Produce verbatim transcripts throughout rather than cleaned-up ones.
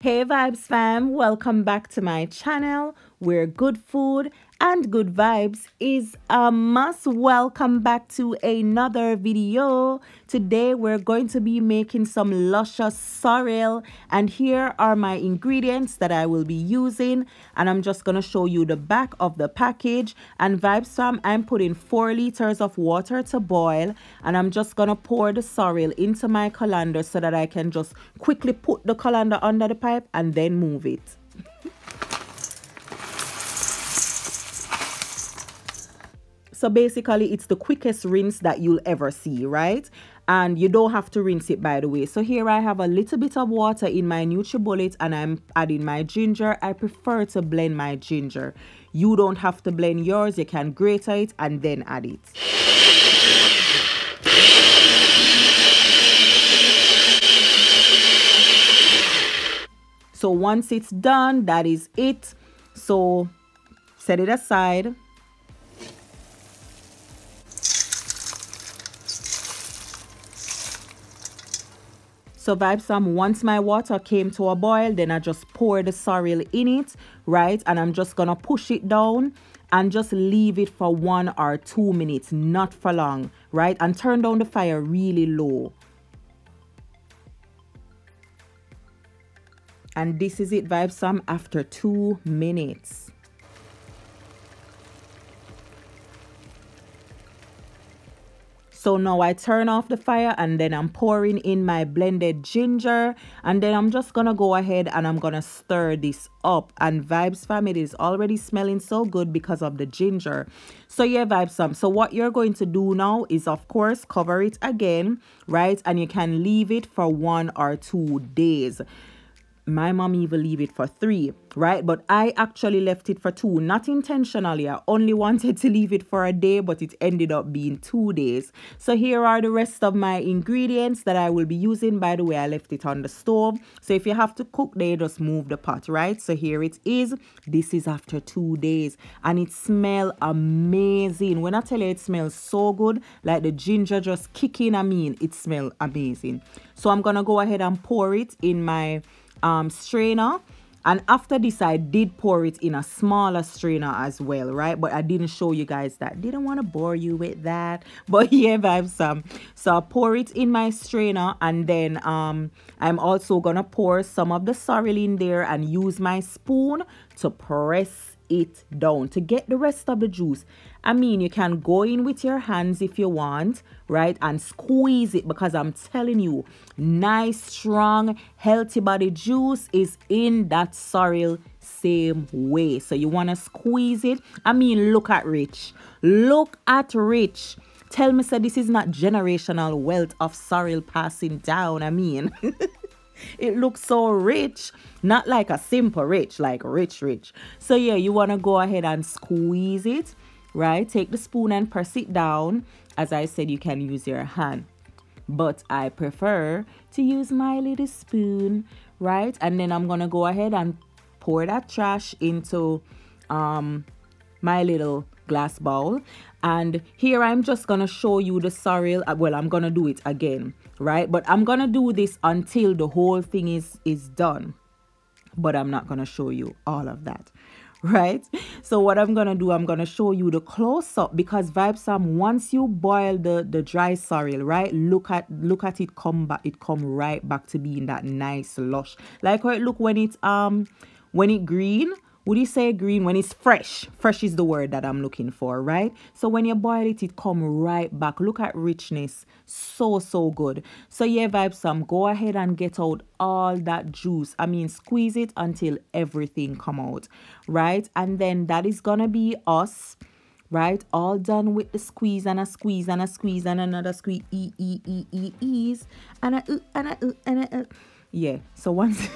Hey Vibes fam, welcome back to my channel where good food and good vibes is a must. Welcome back to another video. Today we're going to be making some luscious sorrel, and here are my ingredients that I will be using, and I'm just going to show you the back of the package. And Vibes fam, I'm putting four liters of water to boil, and I'm just going to pour the sorrel into my colander so that I can just quickly put the colander under the pipe and then move it. So basically, it's the quickest rinse that you'll ever see, right? And you don't have to rinse it, by the way. So here I have a little bit of water in my Nutribullet, and I'm adding my ginger. I prefer to blend my ginger. You don't have to blend yours. You can grate it and then add it. So once it's done, that is it. So set it aside. So Vibes fam, once my water came to a boil, then I just pour the sorrel in it, right? And I'm just gonna push it down and just leave it for one or two minutes, not for long, right? And turn down the fire really low. And this is it, Vibes fam, after two minutes. So now I turn off the fire, and then I'm pouring in my blended ginger, and then I'm just gonna go ahead and I'm gonna stir this up. And Vibes fam, it is already smelling so good because of the ginger. So yeah, Vibes fam, so what you're going to do now is, of course, cover it again, right? And you can leave it for one or two days. My mom even leave it for three, right? But I actually left it for two, not intentionally. I only wanted to leave it for a day, but it ended up being two days. So here are the rest of my ingredients that I will be using. By the way, I left it on the stove. So if you have to cook there, just move the pot, right? So here it is. This is after two days, and it smells amazing. When I tell you it smells so good, like the ginger just kicking, I mean, it smells amazing. So I'm gonna go ahead and pour it in my um strainer, and after this I did pour it in a smaller strainer as well, right? But I didn't show you guys that, didn't want to bore you with that. But yeah, Vibes fam, so I pour it in my strainer, and then um I'm also gonna pour some of the sorrel in there and use my spoon to press it down to get the rest of the juice. I mean, you can go in with your hands if you want, right, and squeeze it, because I'm telling you, nice strong healthy body juice is in that sorrel same way. So you want to squeeze it. I mean, look at Rich, look at Rich. Tell me, sir, this is not generational wealth of sorrel passing down. I mean, it looks so rich, not like a simple rich, like rich rich. So yeah, you want to go ahead and squeeze it, right? Take the spoon and press it down. As I said, you can use your hand, but I prefer to use my little spoon, right? And then I'm gonna go ahead and pour that trash into um my little glass bowl. And here I'm just gonna show you the sorrel. Well, I'm gonna do it again, right? But I'm gonna do this until the whole thing is is done, but I'm not gonna show you all of that, right? So what I'm gonna do, I'm gonna show you the close-up, because Vibes fam, once you boil the the dry sorrel, right, look at look at it come back. It come right back to being that nice lush, like how it look when it's um when it green. Would you say green? When it's fresh. Fresh is the word that I'm looking for, right? So when you boil it, it come right back. Look at richness. So, so good. So yeah, Vibes fam, go ahead and get out all that juice. I mean, squeeze it until everything come out, right? And then that is gonna be us, right? All done with the squeeze and a squeeze and a squeeze and another squeeze. E, e, e, e, ease. And a, uh, and a, uh, and a, uh. Yeah, so once...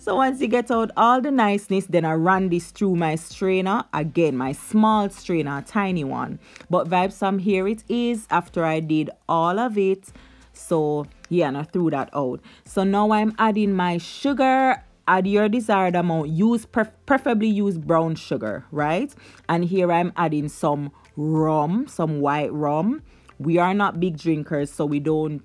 So once you get out all the niceness, then I run this through my strainer again, my small strainer, tiny one. But Vibes fam, here it is after I did all of it. So yeah, and I threw that out. So now I'm adding my sugar. Add your desired amount. Use pref preferably use brown sugar, right? And here I'm adding some rum, some white rum. We are not big drinkers, so we don't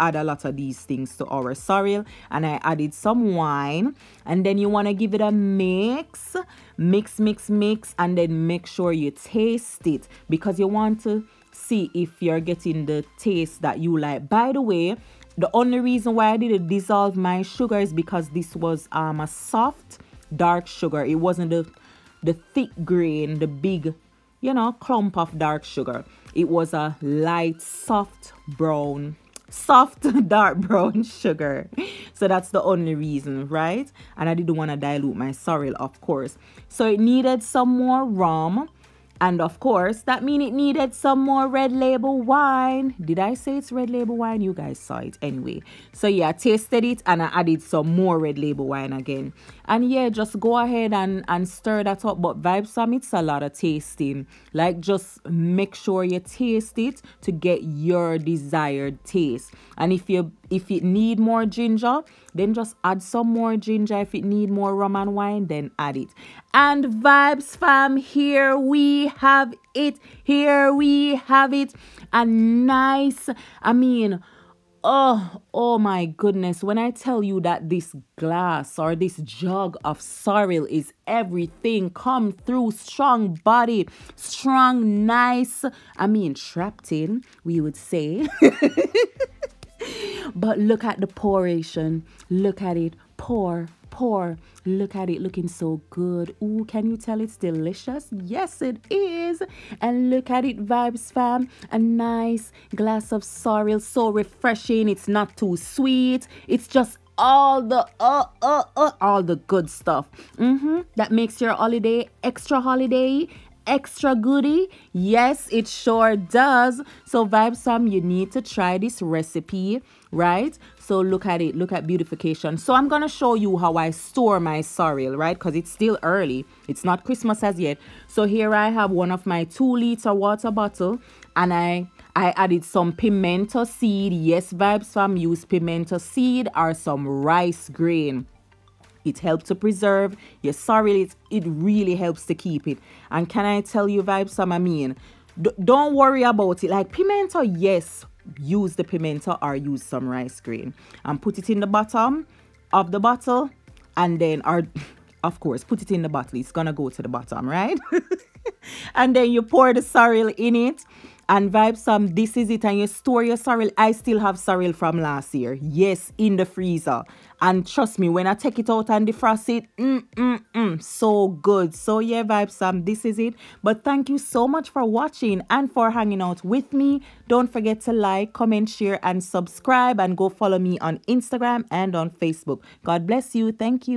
add a lot of these things to our sorrel, and I added some wine, and then you want to give it a mix, mix, mix, mix, and then make sure you taste it, because you want to see if you're getting the taste that you like. By the way, the only reason why I didn't dissolve my sugar is because this was um a soft dark sugar. It wasn't the the thick grain, the big, you know, clump of dark sugar. It was a light, soft brown, soft dark brown sugar. So that's the only reason, right? And I didn't want to dilute my sorrel, of course. So it needed some more rum, and of course that means it needed some more Red Label wine. Did I say it's Red Label wine? You guys saw it anyway. So yeah, I tasted it and I added some more Red Label wine again, and yeah, just go ahead and and stir that up. But vibes from it's a lot of tasting, like just make sure you taste it to get your desired taste. And if you if it need more ginger, then just add some more ginger. If it need more rum and wine, then add it. And vibes fam, here we have it. Here we have it. A nice, I mean, oh, oh my goodness. When I tell you that this glass or this jug of sorrel is everything, come through, strong body, strong, nice, I mean, trapped in, we would say. But look at the pouration. Look at it. Pour, pour. Look at it, looking so good. Ooh, can you tell it's delicious? Yes, it is. And look at it, vibes fam. A nice glass of sorrel. So refreshing. It's not too sweet. It's just all the uh uh uh all the good stuff. Mm-hmm. That makes your holiday extra holiday. Extra goodie. Yes, it sure does. So vibes fam, you need to try this recipe, right? So look at it, look at beautification. So I'm gonna show you how I store my sorrel, right? Because it's still early, it's not Christmas as yet. So here I have one of my two liter water bottle, and I I added some pimento seed. Yes, vibes fam, use pimento seed or some rice grain. It helps to preserve your sorrel. It, it really helps to keep it. And can I tell you, vibes fam, I mean, d don't worry about it. Like pimento, yes, use the pimento or use some rice grain. And put it in the bottom of the bottle. And then, or, of course, put it in the bottle. It's going to go to the bottom, right? And then you pour the sorrel in it. And vibes fam, this is it. And you store your sorrel. I still have sorrel from last year. Yes, in the freezer. And trust me, when I take it out and defrost it, mm, mm, mm, so good. So yeah, vibes fam, this is it. But thank you so much for watching and for hanging out with me. Don't forget to like, comment, share, and subscribe. And go follow me on Instagram and on Facebook. God bless you. Thank you.